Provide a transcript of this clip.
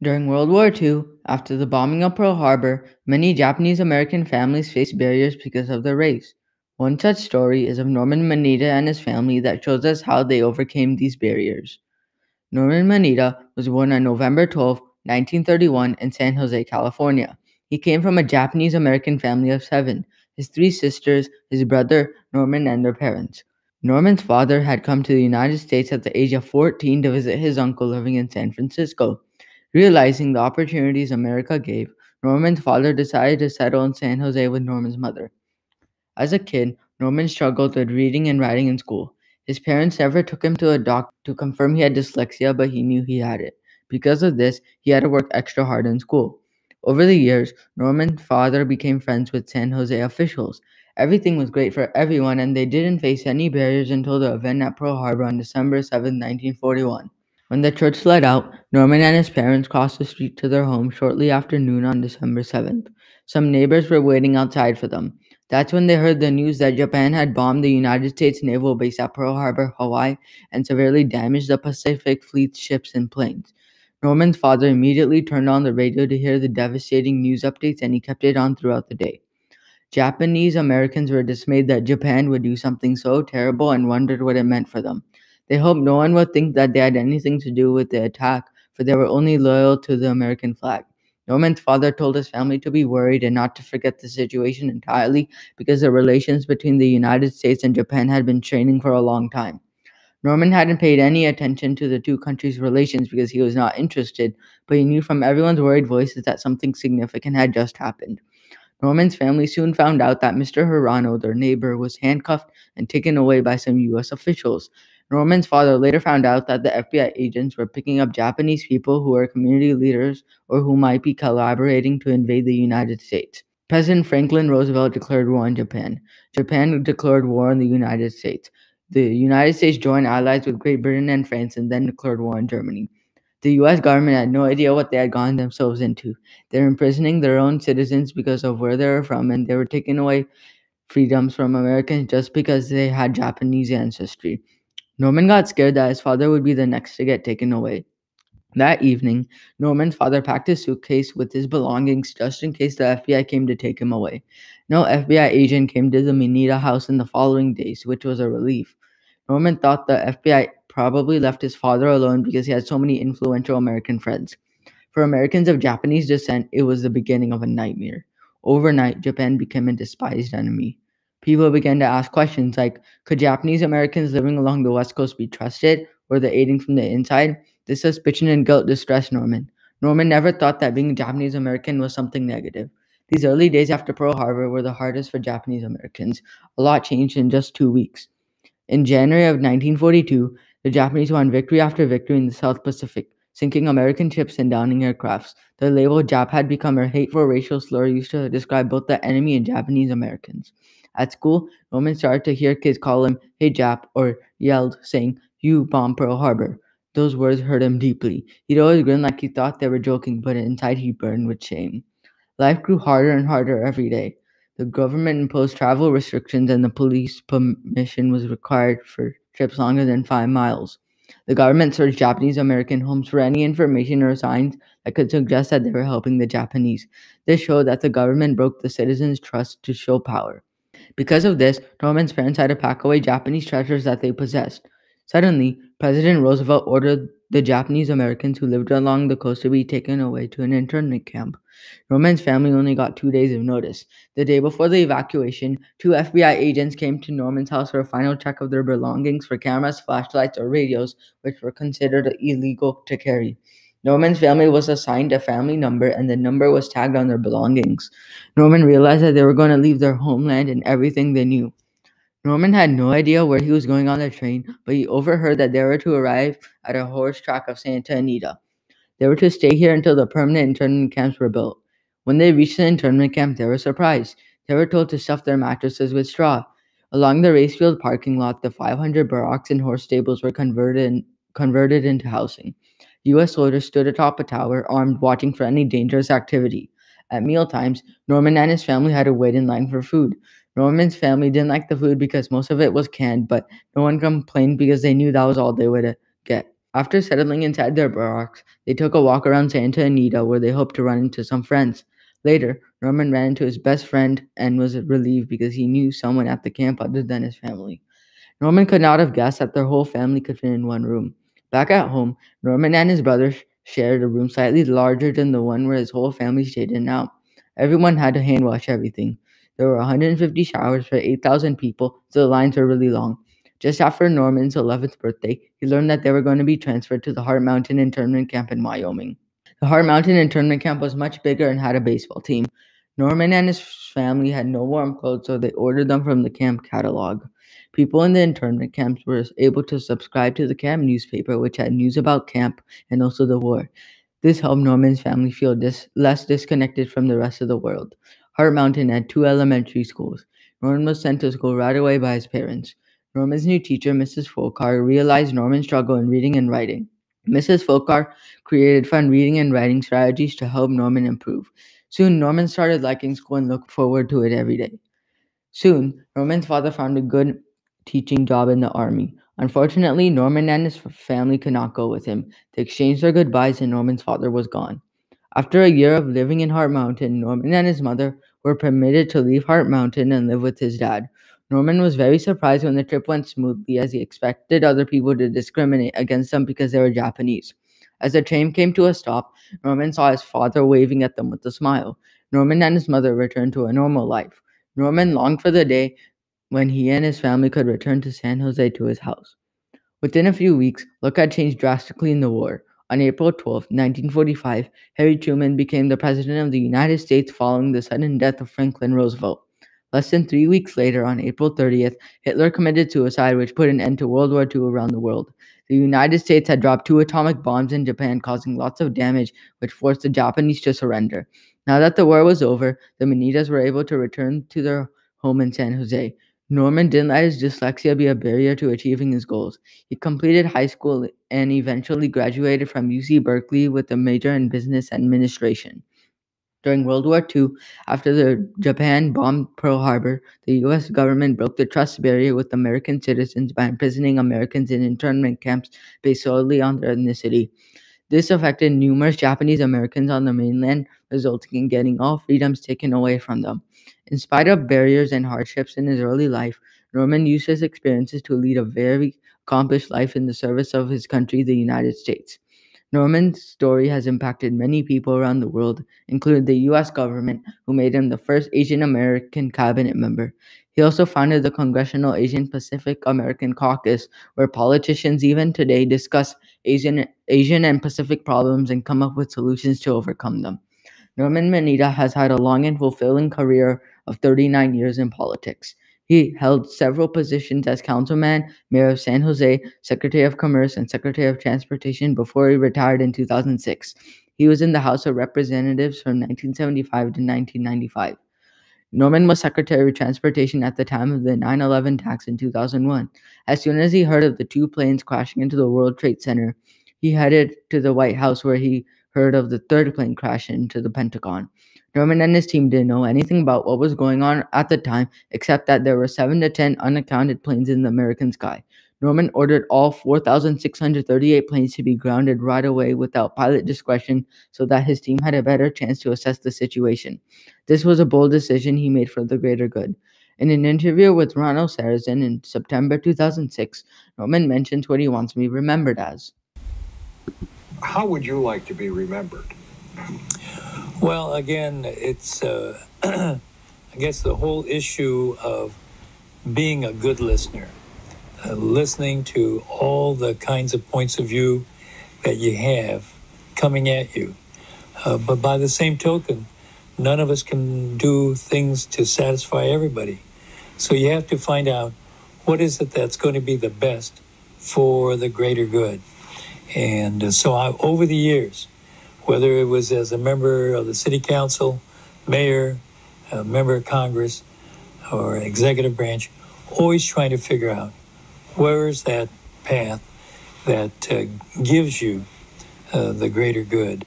During World War II, after the bombing of Pearl Harbor, many Japanese-American families faced barriers because of their race. One such story is of Norman Mineta and his family that shows us how they overcame these barriers. Norman Mineta was born on November 12, 1931 in San Jose, California. He came from a Japanese-American family of 7, his 3 sisters, his brother, Norman, and their parents. Norman's father had come to the United States at the age of 14 to visit his uncle living in San Francisco. Realizing the opportunities America gave, Norman's father decided to settle in San Jose with Norman's mother. As a kid, Norman struggled with reading and writing in school. His parents never took him to a doctor to confirm he had dyslexia, but he knew he had it. Because of this, he had to work extra hard in school. Over the years, Norman's father became friends with San Jose officials. Everything was great for everyone, and they didn't face any barriers until the event at Pearl Harbor on December 7, 1941. When the church let out, Norman and his parents crossed the street to their home shortly after noon on December 7th. Some neighbors were waiting outside for them. That's when they heard the news that Japan had bombed the United States naval base at Pearl Harbor, Hawaii, and severely damaged the Pacific Fleet's ships and planes. Norman's father immediately turned on the radio to hear the devastating news updates, and he kept it on throughout the day. Japanese Americans were dismayed that Japan would do something so terrible and wondered what it meant for them. They hoped no one would think that they had anything to do with the attack, for they were only loyal to the American flag. Norman's father told his family to be worried and not to forget the situation entirely because the relations between the United States and Japan had been straining for a long time. Norman hadn't paid any attention to the two countries' relations because he was not interested, but he knew from everyone's worried voices that something significant had just happened. Norman's family soon found out that Mr. Hirano, their neighbor, was handcuffed and taken away by some U.S. officials. Norman's father later found out that the FBI agents were picking up Japanese people who were community leaders or who might be collaborating to invade the United States. President Franklin Roosevelt declared war on Japan. Japan declared war on the United States. The United States joined allies with Great Britain and France and then declared war on Germany. The U.S. government had no idea what they had gotten themselves into. They were imprisoning their own citizens because of where they were from, and they were taking away freedoms from Americans just because they had Japanese ancestry. Norman got scared that his father would be the next to get taken away. That evening, Norman's father packed his suitcase with his belongings just in case the FBI came to take him away. No FBI agent came to the Mineta house in the following days, which was a relief. Norman thought the FBI probably left his father alone because he had so many influential American friends. For Americans of Japanese descent, it was the beginning of a nightmare. Overnight, Japan became a despised enemy. People began to ask questions like, could Japanese Americans living along the West Coast be trusted? Were they aiding from the inside? This suspicion and guilt distressed Norman. Norman never thought that being Japanese American was something negative. These early days after Pearl Harbor were the hardest for Japanese Americans. A lot changed in just 2 weeks. In January of 1942, the Japanese won victory after victory in the South Pacific, sinking American ships and downing aircrafts. The label Jap had become a hateful racial slur used to describe both the enemy and Japanese Americans. At school, Norman started to hear kids call him, "Hey Jap," or yelled, saying, "You bombed Pearl Harbor." Those words hurt him deeply. He'd always grin like he thought they were joking, but inside he burned with shame. Life grew harder and harder every day. The government imposed travel restrictions and the police permission was required for trips longer than 5 miles. The government searched Japanese American homes for any information or signs that could suggest that they were helping the Japanese. This showed that the government broke the citizens' trust to show power. Because of this, Norman's parents had to pack away Japanese treasures that they possessed. Suddenly, President Roosevelt ordered the Japanese Americans who lived along the coast to be taken away to an internment camp. Norman's family only got 2 days of notice. The day before the evacuation, 2 FBI agents came to Norman's house for a final check of their belongings for cameras, flashlights, or radios, which were considered illegal to carry. Norman's family was assigned a family number, and the number was tagged on their belongings. Norman realized that they were going to leave their homeland and everything they knew. Norman had no idea where he was going on the train, but he overheard that they were to arrive at a horse track of Santa Anita. They were to stay here until the permanent internment camps were built. When they reached the internment camp, they were surprised. They were told to stuff their mattresses with straw. Along the Racefield parking lot, the 500 barracks and horse stables were converted into housing. U.S. soldiers stood atop a tower, armed, watching for any dangerous activity. At mealtimes, Norman and his family had to wait in line for food. Norman's family didn't like the food because most of it was canned, but no one complained because they knew that was all they would get. After settling inside their barracks, they took a walk around Santa Anita, where they hoped to run into some friends. Later, Norman ran into his best friend and was relieved because he knew someone at the camp other than his family. Norman could not have guessed that their whole family could fit in one room. Back at home, Norman and his brother shared a room slightly larger than the one where his whole family stayed in now. Everyone had to hand wash everything. There were 150 showers for 8,000 people, so the lines were really long. Just after Norman's 11th birthday, he learned that they were going to be transferred to the Heart Mountain internment camp in Wyoming. The Heart Mountain internment camp was much bigger and had a baseball team. Norman and his family had no warm clothes, so they ordered them from the camp catalog. People in the internment camps were able to subscribe to the camp newspaper, which had news about camp and also the war. This helped Norman's family feel less disconnected from the rest of the world. Heart Mountain had two elementary schools. Norman was sent to school right away by his parents. Norman's new teacher, Mrs. Folkar, realized Norman's struggle in reading and writing. Mrs. Folkar created fun reading and writing strategies to help Norman improve. Soon, Norman started liking school and looked forward to it every day. Soon, Norman's father found a good teaching job in the army. Unfortunately, Norman and his family could not go with him. They exchanged their goodbyes and Norman's father was gone. After a year of living in Heart Mountain, Norman and his mother were permitted to leave Heart Mountain and live with his dad. Norman was very surprised when the trip went smoothly, as he expected other people to discriminate against them because they were Japanese. As the train came to a stop, Norman saw his father waving at them with a smile. Norman and his mother returned to a normal life. Norman longed for the day when he and his family could return to San Jose to his house. Within a few weeks, luck had changed drastically in the war. On April 12, 1945, Harry Truman became the President of the United States following the sudden death of Franklin Roosevelt. Less than 3 weeks later, on April 30th, Hitler committed suicide, which put an end to World War II around the world. The United States had dropped 2 atomic bombs in Japan, causing lots of damage, which forced the Japanese to surrender. Now that the war was over, the Minetas were able to return to their home in San Jose. Norman didn't let his dyslexia be a barrier to achieving his goals. He completed high school and eventually graduated from UC Berkeley with a major in business administration. During World War II, after Japan bombed Pearl Harbor, the U.S. government broke the trust barrier with American citizens by imprisoning Americans in internment camps based solely on their ethnicity. This affected numerous Japanese Americans on the mainland, resulting in getting all freedoms taken away from them. In spite of barriers and hardships in his early life, Norman used his experiences to lead a very accomplished life in the service of his country, the United States. Norman's story has impacted many people around the world, including the U.S. government, who made him the first Asian American cabinet member. He also founded the Congressional Asian Pacific American Caucus, where politicians even today discuss Asian and Pacific problems and come up with solutions to overcome them. Norman Mineta has had a long and fulfilling career of 39 years in politics. He held several positions as councilman, mayor of San Jose, secretary of commerce, and secretary of transportation before he retired in 2006. He was in the House of Representatives from 1975 to 1995. Norman was secretary of transportation at the time of the 9/11 attacks in 2001. As soon as he heard of the 2 planes crashing into the World Trade Center, he headed to the White House, where he heard of the 3rd plane crash into the Pentagon. Norman and his team didn't know anything about what was going on at the time, except that there were 7 to 10 unaccounted planes in the American sky. Norman ordered all 4,638 planes to be grounded right away without pilot discretion, so that his team had a better chance to assess the situation. This was a bold decision he made for the greater good. In an interview with Ronald Sarazin in September 2006, Norman mentions what he wants to be remembered as. How would you like to be remembered? Well, again, it's, I guess, the whole issue of being a good listener, listening to all the kinds of points of view that you have coming at you. But by the same token, none of us can do things to satisfy everybody. So you have to find out what is it that's going to be the best for the greater good. And so over the years, whether it was as a member of the city council, mayor, a member of Congress, or executive branch, always trying to figure out where is that path that gives you the greater good.